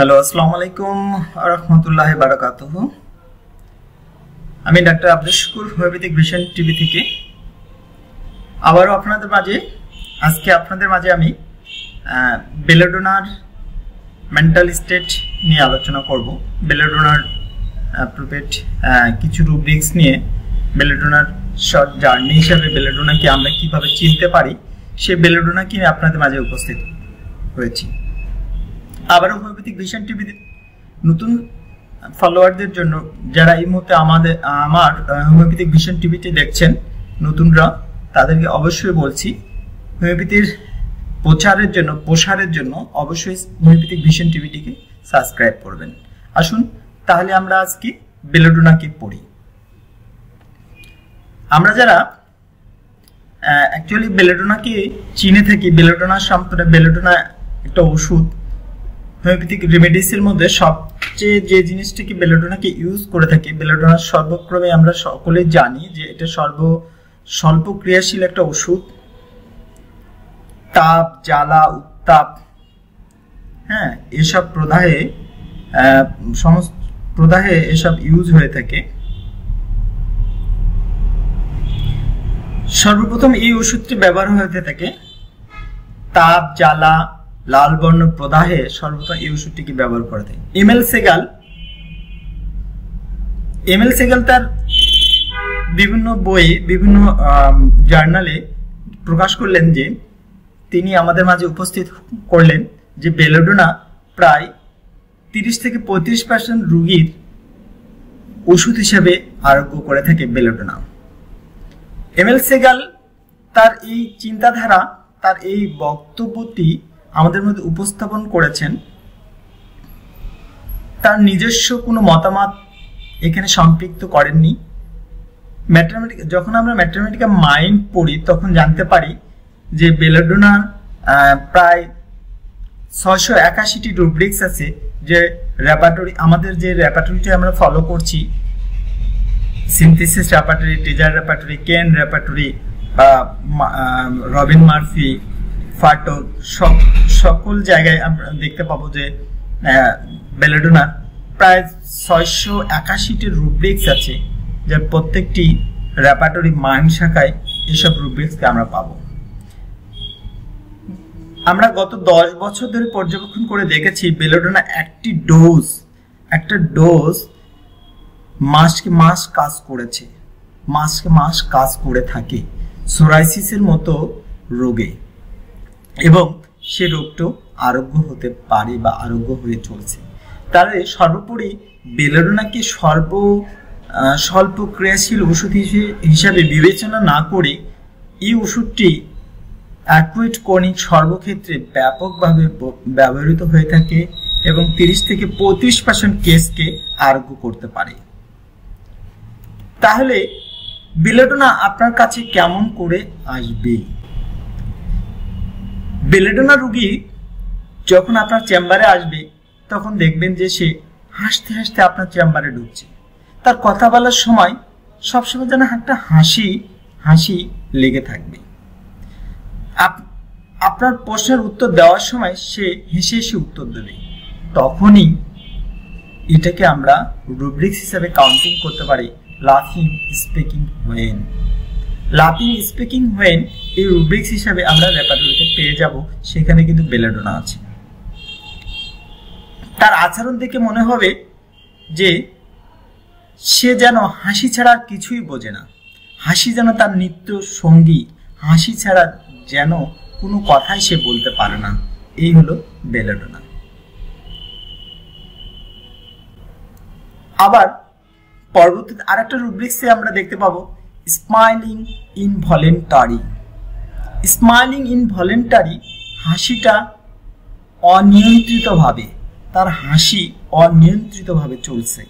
Hello अस्सलाम वालेकुम रहमतुल्लाहि बाराकातुहु आमी doctor Abdul Shukur homeopathic vision TV থেকে আবারো আপনাদের মাঝে আমি বেলাডোনার মেন্টাল স্টেট নিয়ে আলোচনা করব। বেলাডোনার প্রোপেট কিছু রুব্রিক্স নিয়ে বেলাডোনার শর্ট জার্নি হিসেবে বেলাডোনাকে আমরা কিভাবে চিনতে পারি সেই বেলাডোনা কি আপনাদের মাঝে উপস্থিত হয়েছে। আবারো হোমিওপ্যাথিক ভিশন টিভি নতুন ফলোয়ারদের জন্য যারা এই মুহূর্তে আমার হোমিওপ্যাথিক ভিশন টিভিতে দেখছেন নতুনরা তাদেরকে অবশ্যই বলছি হোমিওপ্যাথির প্রসারের জন্য অবশ্যই হোমিওপ্যাথিক ভিশন টিভিটিকে সাবস্ক্রাইব করবেন। আসুন তাহলে আমরা আজকে বেলাডোনাকে পড়ি। আমরা যারা অ্যাকচুয়ালি বেলাডোনাকে চিনে থাকি, বেলাডোনা সম্পর্কে বেলাডোনা একটা ওষুধ হোমিওপ্যাথিক রেমেডিসের মধ্যে সবচেয়ে যে জিনিসটিকে বেলাডোনাকে ইউজ করে থাকি, বেলাডোনা সর্বক্রমে আমরা সকলে জানি যে এটা স্বল্প ক্রিয়াশীল একটা ওষুধ। তাপ, জ্বালা, উত্তাপ, হ্যাঁ এসব প্রদাহে এসব ইউজ হয়ে থাকে। সর্বপ্রথম এই ওষুধটি ব্যবহার হয়ে থাকে তাপ, জ্বালা, লাল বর্ণ প্রদাহে সর্বপ্রথম এই ওষুধটিকে ব্যবহার করে থাকে। এমএল সেগাল তার বিভিন্ন বইয়ে বিভিন্ন জার্নালে প্রকাশ করলেন যে তিনি আমাদের মাঝে উপস্থিত করলেন যে বেলাডোনা প্রায় 30 থেকে 35% রোগীর ওষুধ হিসেবে আরোগ্য করে থাকে বেলাডোনা। এমএল সেগাল তার এই চিন্তাধারা, তার এই বক্তব্যটি আমাদের মধ্যে উপস্থাপন করেছেন। তার নিজস্ব কোনো মতামত এখানে সম্পৃক্ত করেননি। যখন আমরা ম্যাথমেটিকা মাইন্ড পড়ি তখন জানতে পারি যে বেলাডোনা প্রায় 681টি রুব্রিক্স আছে, যে আমাদের যে রেপার্টরিটি আমরা ফলো করছি, সিনথেসিস রেপার্টরি, টিজার repertory, Kent repertory, Robin Murphy, Phatak, সকল জায়গায় আমরা দেখতে পাবো যে বেলাডোনার প্রায় 681টি রুব্রিক্স আছে, যার প্রত্যেকটি রেপার্টরি মাইন্ড শাখায় এসব রুব্রিক্সকে আমরা পাবো। আমরা গত 10 বছর ধরে পর্যবেক্ষণ করে দেখেছি বেলাডোনা একটা ডোজ মাসকে মাস কাজ করে থাকে সোরাইসিসের মতো রোগে, এবং সে রোগটা আরোগ্য হতে পারে বা আরোগ্য হয়ে চলছে। তাহলে সর্বোপরি বেলাডোনাকে স্বল্প ক্রিয়াশীল ওষুধ হিসাবে বিবেচনা না করে এই ওষুধটি অ্যাকুইট ক্রনিক সর্বক্ষেত্রে ব্যাপকভাবে ব্যবহৃত হয়ে থাকে এবং 30 থেকে 35% কেসকে আরোগ্য করতে পারে। তাহলে বেলাডোনা আপনার কাছে কেমন করে আসবে? বেলাডোনা রোগী যখন আপনার চেম্বারে আসবে তখন দেখবেন যে সে হাসতে হাসতে আপনার চেম্বারে ঢুকছে। তার কথা বলার সময় সবসময় যেন একটা হাসি লেগে থাকবে। আপনার প্রশ্নের উত্তর দেওয়ার সময় সে হেসে উত্তর দেবে, তখনই এটাকে আমরা রুব্রিক্স হিসাবে কাউন্টিং করতে পারি। লাফিং স্পিকিং হোয়েন এই রুব্রিক্স হিসাবে আমরা রেপার্টরিতে পেয়ে যাব, সেখানে কিন্তু বেলাডোনা আছে। তার আচরণ দেখে মনে হবে যে সে যেন হাসি ছাড়া কিছুই বোঝে না, হাসি যেন তার নিত্য সঙ্গী, হাসি ছাড়া যেন কোনো কথাই সে বলতে পারে না। এই হলো বেলাডোনা। আবার পরবর্তী আরেকটা রুব্রিক্সে আমরা দেখতে পাবো স্মাইলিং ইনভলেন্টারি, হাসিটা অনিয়ন্ত্রিতভাবে, তার হাসি অনিয়ন্ত্রিতভাবে চলছে।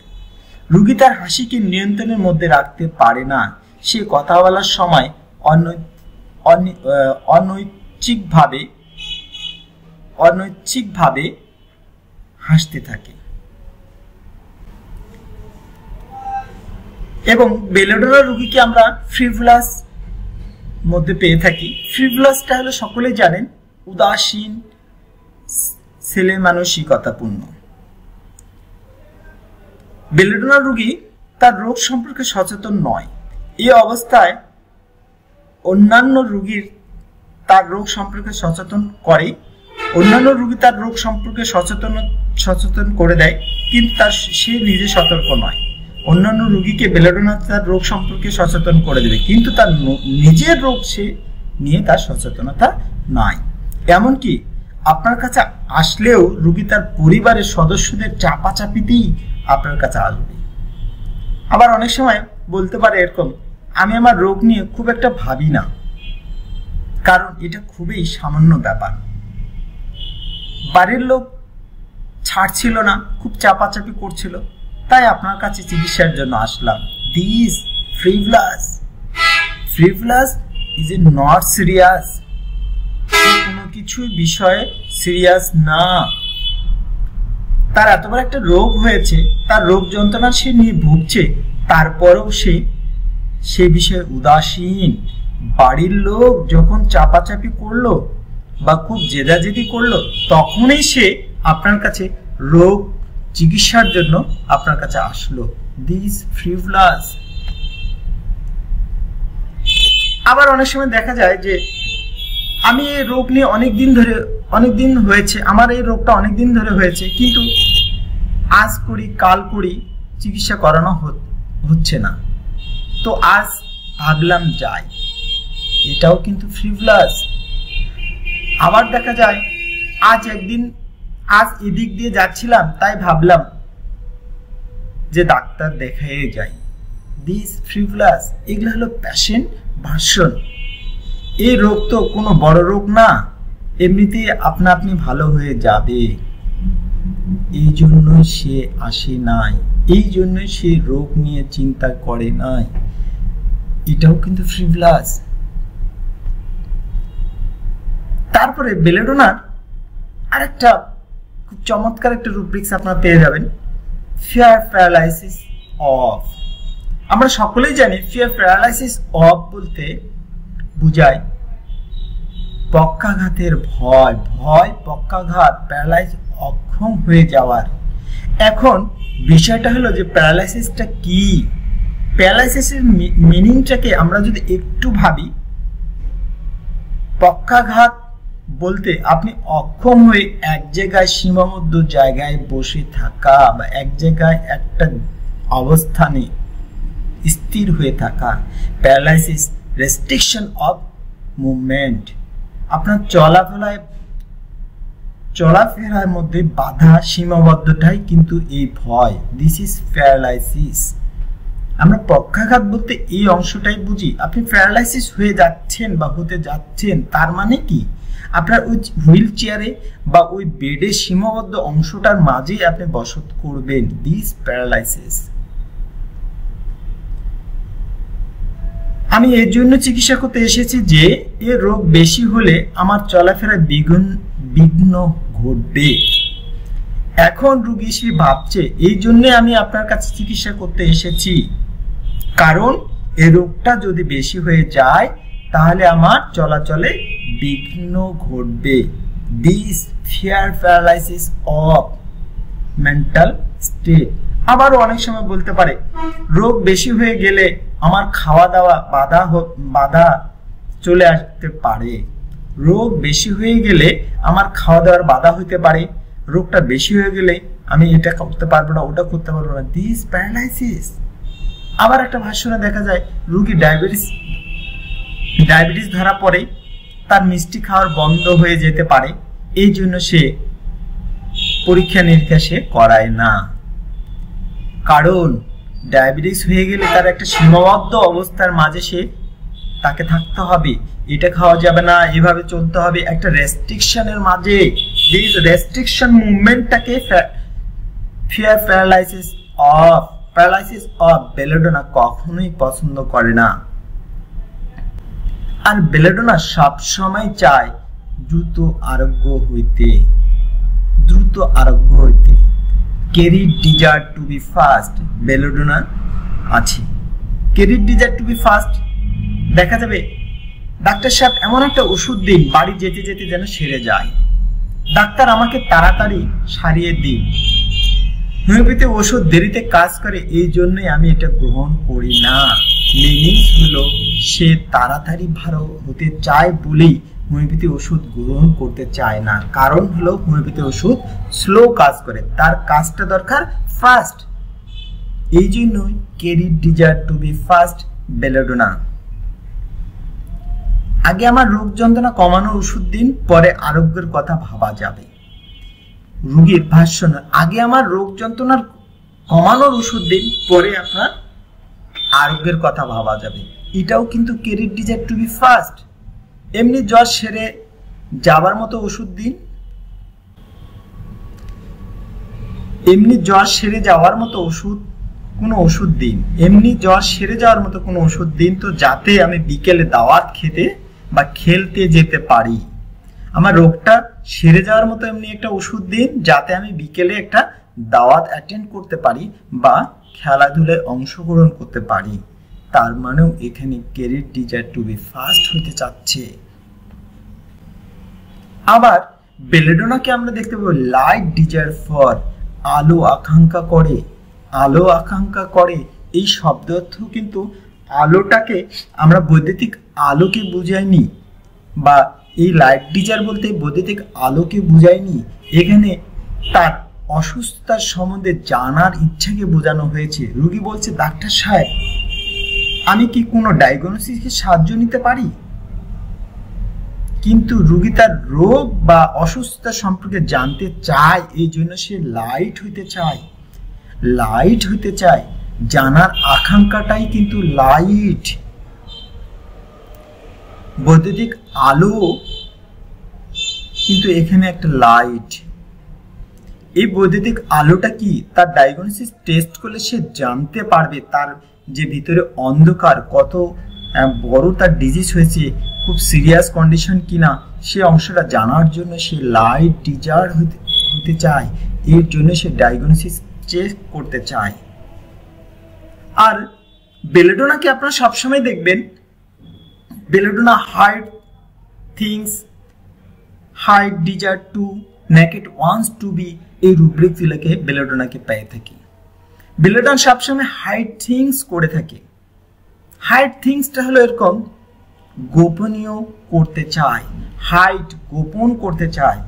রোগী তার হাসিকে নিয়ন্ত্রণের মধ্যে রাখতে পারে না, সে কথা বলার সময় অনৈচ্ছিকভাবে হাসতে থাকে। এবং বেলাডোনা রোগীকে আমরা ফ্রিভলাস মধ্যে পেয়ে থাকি। ফ্রিভলাসটা হলো সকলে জানেন উদাসীন, ছেলে মানসিকতাপূর্ণ। बेलाडोना रोगी तार रोग सम्पर्के सचेतन नय এই অবস্থায় অন্যান্য রোগীর তার রোগ সম্পর্কে সচেতন করে অন্যান্য রোগী তার রোগ সম্পর্কে সচেতন করে দেয় কিন্তু তার সে নিজে সতর্ক নয় অন্যান্য রোগীকে বেলাডোনা তার রোগ সম্পর্কে সচেতন করে দেবে কিন্তু তার নিজের রোগ সে নিয়ে তার সচেতনতা নাই এমন কি আপনার কাছে আসলেও রোগী তার পরিবারের সদস্যদের চাপাচাপিতেই আপনার কাছে আসবে আবার অনেক সময় বলতে পারে এরকম আমি আমার রোগ নিয়ে খুব একটা ভাবি না কারণ এটা খুবই সামান্য ব্যাপার বাড়ির লোক ছাড়ছিল না খুব চাপাচাপি করছিল তাই আপনার কাছে চিকিৎসার জন্য আসলাম this frivolous is a not serious কোনো কিছু বিষয়ে সিরিয়াস না তার এত বড় একটা রোগ হয়েছে তার রোগ যন্ত্রণা সে নিয়ে ভুগছে তারপরেও সে বিষয়ে উদাসীন বাড়ির লোক যখন চাপাচাপি করলো বা খুব জেদাজেদি করলো তখনই সে আপনার কাছে রোগ চিকিৎসার জন্য আপনার কাছে আসলো দিস ফ্রিভলাস আবার অনেক সময় দেখা যায় যে আমি এই রোগ নিয়ে অনেক দিন হয়েছে আমার এই রোগটা অনেক দিন ধরে হয়েছে কিন্তু আজ করি কাল করি চিকিৎসা করানো হচ্ছে না तो आज भागलाम जाए এটাও কিন্তু ফ্রিভলাস আবার দেখা যায় आज एक दिन आज এদিক দিয়ে যাচ্ছিলাম তাই ভাবলাম যে ডাক্তার দেখায় যাই দিস ফ্রিভলাস এগুলো হলো প্যাশন ভার্সন এই রোগ তো কোনো বড় রোগ না এমনিতেই আপনা আপনি ভালো হয়ে যাবে এই জন্য সে আসে নাই এই জন্য সে রোগ নিয়ে চিন্তা করে নাই এটাও কিন্তু ফ্রিভলাস তারপরে বেলাডোনার আরেকটা খুব চমৎকার একটা রুব্রিক্স আপনারা পেয়ে যাবেন ফিয়ার প্যারালাইসিস অফ আমরা সকলেই জানি ফিয়ার প্যারালাইসিস অফ বলতে বোঝায় পক্ষাঘাতের ভয় ভয় পক্ষাঘাত প্যারালাইজ অক্ষম হয়ে যাওয়ার এখন বিষয়টা হলো যে প্যারালাইসিসটা কি প্যারালাইসিসের মিনিংটাকে আমরা যদি একটু ভাবি পক্ষাঘাত বলতে আপনি অক্ষম হয়ে এক জায়গায় সীমাবদ্ধ জায়গায় বসে থাকা বা এক জায়গায় একটা অবস্থানে স্থির হয়ে থাকা প্যারালাইসিস রেস্ট্রিকশন অফ মুভমেন্ট আপনার চলাফেরার মধ্যে বাধা সীমাবদ্ধতাই কিন্তু এই ভয় দিস ইজ প্যারালাইসিস আমরা পক্ষাঘাত বলতে এই অংশটাই বুঝি আপনি প্যারালাইসিস হয়ে যাচ্ছেন বা হতে যাচ্ছেন তার মানে কি আপনার ওই হুইল চেয়ারে বা ওই বেডের সীমাবদ্ধ অংশটার মাঝেই আপনি বসত করবেন দিস প্যারালাইসিস আমি এর জন্য চিকিৎসা করতে এসেছি যে এই রোগ বেশি হলে আমার চলাফেরা বিঘ্ন ঘটবে এখন রোগী সে ভাবছে এই জন্য আমি আপনার কাছে চিকিৎসা করতে এসেছি কারণ এই রোগটা যদি বেশি হয়ে যায় তাহলে আমার চলাচলে বিঘ্ন ঘটবে this fear paralysis of mental state আবারও অনেক সময় বলতে পারে রোগ বেশি হয়ে গেলে আমার খাওয়া দাওয়া বাধা চলে আসতে পারে রোগ বেশি হয়ে গেলে আমার খাওয়া দাওয়ার বাধা হতে পারে রোগটা বেশি হয়ে গেলে আমি এটা করতে পারবো না ওটা করতে পারবো না দিস প্যারালাইসিস আবার একটা ভাষণে দেখা যায় রোগী ডায়াবেটিস ধরা পড়ে তার মিষ্টি খাওয়ার বন্ধ হয়ে যেতে পারে এই জন্য সে পরীক্ষা নিরীক্ষা সে করায় না কারণ ডায়াবেটিস হয়ে গেলে তার একটা সীমাবদ্ধ অবস্থার মাঝে সে তাকে থাকতে হবে এটা খাওয়া যাবে না এভাবে চলতে হবে একটা রেস্ট্রিকশনের মাঝে দিস রেস্ট্রিকশন মুভমেন্টটাকে ফিয়ার প্যারালাইসিস অফ বেলাডোনা কখনোই পছন্দ করে না আর বেলাডোনা সবসময় চায় দ্রুত আরোগ্য হইতে Carry desire to be fast belladonna আছে carry desire to be fast দেখা যাবে ডাক্তার সাহেব এমন একটা ওষুধ দিন বাড়ি যেতে যেতে যেন সেরে যায় ডাক্তার আমাকে তাড়াতাড়ি সারিয়ে দিন হোমিওপ্যাথি ওষুধ দেরিতে কাজ করে, এই জন্যই আমি এটা গ্রহণ করি না। মিনিংস হলো সে তাড়াতাড়ি ভালো হতে চায় বলেই হোমিওপ্যাথি ওষুধ গ্রহণ করতে চায় না। কারণ হলো হোমিওপ্যাথি ওষুধ স্লো কাজ করে, তার কাজটা দরকার ফাস্ট। এই জন্যই carried desire to be fast belladonna. আগে আমার রোগ যন্ত্রণা কমানোর ওষুধ দিন, পরে আরোগ্যের কথা ভাবা যাবে। রোগীর ভাষ্য, আগে আমার রোগ যন্ত্রণার কমানোর ওষুধ দিন, পরে আপনার আরোগ্যের কথা ভাবা যাবে। এটাও কিন্তু carried desire to be fast. এমনি জ্বর সেরে যাবার মতো ওষুধ দিন, এমনি জ্বর সেরে যাওয়ার মতো ওষুধ কোনো ওষুধ দিন, এমনি জ্বর সেরে যাওয়ার মতো কোনো ওষুধ দিন, তো যাতে আমি বিকেলে দাওয়াত খেতে বা খেলতে যেতে পারি। আমার রোগটা সেরে যাওয়ার মতো এমনি একটা ওষুধ দিন, যাতে আমি বিকেলে একটা দাওয়াত অ্যাটেন্ড করতে পারি বা খেলাধুলায় অংশগ্রহণ করতে পারি। তার মানেও এখানে carried desire to be fast হতে চাচ্ছে। আবার বেলাডোনাকে আমরা দেখতে পাবো লাইট ডিজায়ার ফর, আলো আকাঙ্ক্ষা করে। আলো আকাঙ্ক্ষা করে এই শব্দ অর্থ কিন্তু আলোটাকে আমরা বৈদ্যুতিক আলোকে বুঝাইনি, বা এই লাইট ডিজায়ার বলতে বৈদ্যুতিক আলোকে বুঝায়নি। এখানে তার অসুস্থতার সম্বন্ধে জানার ইচ্ছাকে বোঝানো হয়েছে। রোগী বলছে, ডাক্তার সাহেব আমি কি কোনো ডায়াগনোসিসের সাহায্য নিতে পারি? কিন্তু রোগী তার রোগ বা অসুস্থতা সম্পর্কে জানতে চায়, এই জন্য সে লাইট হইতে চায়। লাইট হইতে চায়, জানার আকাঙ্ক্ষাটাই কিন্তু লাইট। বৈদ্যুতিক আলো কিন্তু এখানে একটা লাইট। এই বৈদ্যুতিক আলোটা কি? তার ডায়াগনোসিস টেস্ট করলে সে জানতে পারবে তার যে ভিতরে অন্ধকার, কত বড় তার ডিজিজ হয়েছে, খুব সিরিয়াস কন্ডিশন কিনা, সে অংশটা জানার জন্য সে লাইট ডিজায়ার হতে চায়। এর জন্য সে ডায়াগনোসিস চেক করতে চায়। আর বেলাডোনাকে আপনারা সবসময় দেখবেন, belladonna hide things, hide desire to, naked once to be, এই রুব্রিকগুলোকে বেলাডোনাকে পেয়ে থাকি। বেলাডোনা সবসময় হাইড থিংস করে থাকে। হাইড থিংসটা হলো এরকম, গোপনীয় করতে চায়, হাইড গোপন করতে চায়।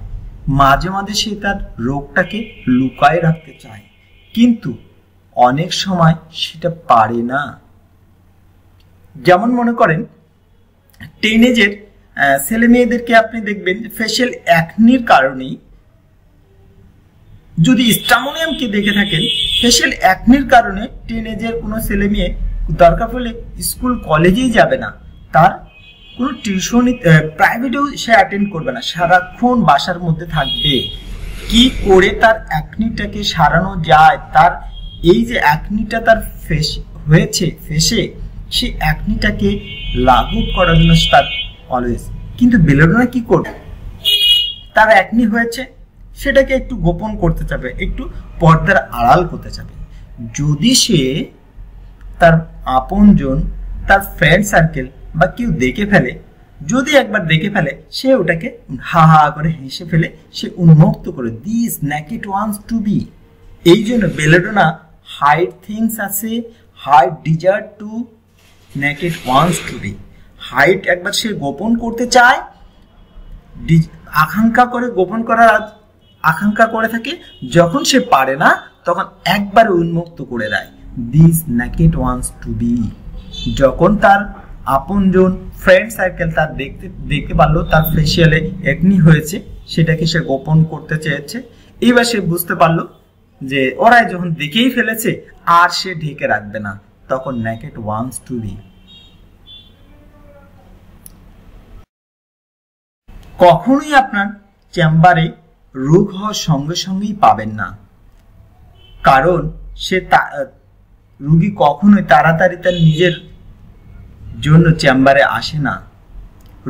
মাঝে মাঝে সে তার রোগটাকে লুকায় রাখতে চায়, কিন্তু অনেক সময় সেটা পারে না। যেমন মনে করেন টিনেজের ছেলে মেয়েদেরকে আপনি দেখবেন ফেশিয়াল অ্যাকনির কারণেই, যদি স্ট্রামোনিয়ামকে দেখে থাকেন, ফেশিয়াল অ্যাকনির কারণে টিনেজের কোনো ছেলে মেয়ে দরকার হলে স্কুল কলেজেই যাবে না, তার কোনো টিউশনি প্রাইভেটেও সে অ্যাটেন্ড করবে না, সারাক্ষণ বাসার মধ্যে থাকবে। কি করে তার অ্যাকনিটাকে সারানো যায়? তার এই যে অ্যাকনিটা তার ফেস হয়েছে ফেসে, সেই অ্যাকনিটাকে লাঘব করার জন্য তার অলওয়েজ। কিন্তু বেলাডোনা কি করবে? তার অ্যাকনি হয়েছে সেটাকে একটু গোপন করতে চাবে, একটু পর্দার আড়াল করতে চাবে। যদি সে তার আপনজন, তার ফ্রেন্ড সার্কেল বা কেউ দেখে ফেলে, যদি একবার দেখে ফেলে, সে ওটাকে হা হা করে হেসে ফেলে, সে উন্মুক্ত করে। This naked once to be. এই জন্য বেলাডোনা হাইড থিংস আছে, hide desire to, naked once to be. Hide একবার সে গোপন করতে চায়, আকাঙ্ক্ষা করে, গোপন করার আকাঙ্ক্ষা করে থাকে, যখন সে পারে না তখন একবারে উন্মুক্ত করে দেয়। This naked once to be. যখন তার আপনজন, ফ্রেন্ড সার্কেল তার দেখতে পারলো তার ফেসিয়ালে একনি হয়েছে, সেটাকে সে গোপন করতে চেয়েছে। এইবার সে বুঝতে পারলো যে ওরাই যখন দেখেই ফেলেছে, আর সে ঢেকে রাখবে না, তখন নেকেড ওয়ান্স টু বি। কখনোই আপনার চেম্বারে রোগ হওয়ার সঙ্গে সঙ্গেই পাবেন না, কারণ সে রোগী কখনোই তাড়াতাড়ি তার নিজের জন্য চেম্বারে আসে না।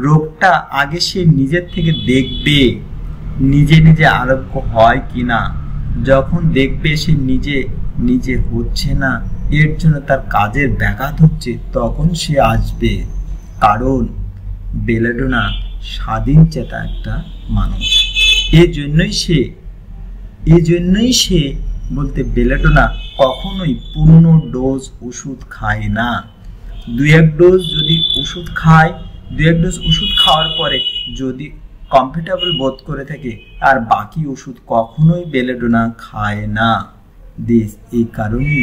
রোগটা আগে সে নিজের থেকে দেখবে, নিজে নিজে আরোগ্য হয় কিনা। যখন দেখবে সে নিজে নিজে হচ্ছে না, এর জন্য তার কাজের ব্যাঘাত হচ্ছে, তখন সে আসবে। কারণ বেলাডোনা স্বাধীন চেতা একটা মানুষ, এজন্যই সে बोलते बेलाडोना कखनोई पूर्ण डोज ओषुध खाय ना। दुई एक डोज जदि ओषुध खाय दुई एक डोज ओषुध खाওয়ার পরে যদি কমফর্টেবল বোধ করে থাকে আর বাকি ওষুধ কখনোই বেলাডোনা খায় না। দিস এই কারণেই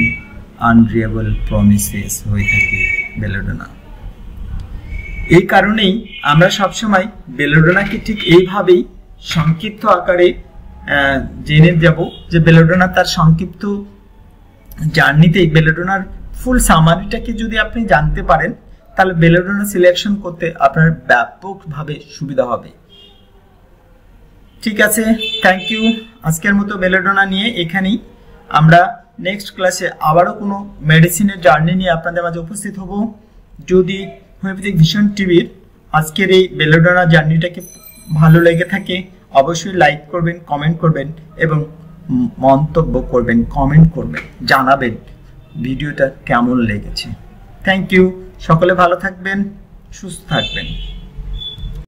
আনরিয়েবল প্রমিসেস হয়ে থাকে বেলাডোনা। এই কারণেই আমরা সব সময় বেলাডোনাকে ঠিক এইভাবেই সংক্ষিপ্ত আকারে জেনে যাব যে বেলাডোনা তার সংক্ষিপ্ত জার্নিতে বেলাডোনার ফুল সামারিটাকে যদি আপনি জানতে পারেন তাহলে বেলাডোনা সিলেকশন করতে আপনার ব্যাপকভাবে সুবিধা হবে। ঠিক আছে, থ্যাংক ইউ। আজকের মতো বেলাডোনা নিয়ে এখানেই। আমরা নেক্সট ক্লাসে আবারও কোনো মেডিসিনের জার্নি নিয়ে আপনাদের মাঝে উপস্থিত হব। যদি হোমিওপ্যাথিক ভিশন টিভির আজকের এই বেলাডোনা জার্নিটাকে ভালো লেগে থাকে অবশ্যই লাইক করবেন, কমেন্ট করবেন এবং মন্তব্য করবেন, কমেন্ট করবেন, জানাবেন ভিডিওটা কেমন লেগেছে। Thank you. সকলে ভালো থাকবেন, সুস্থ থাকবেন।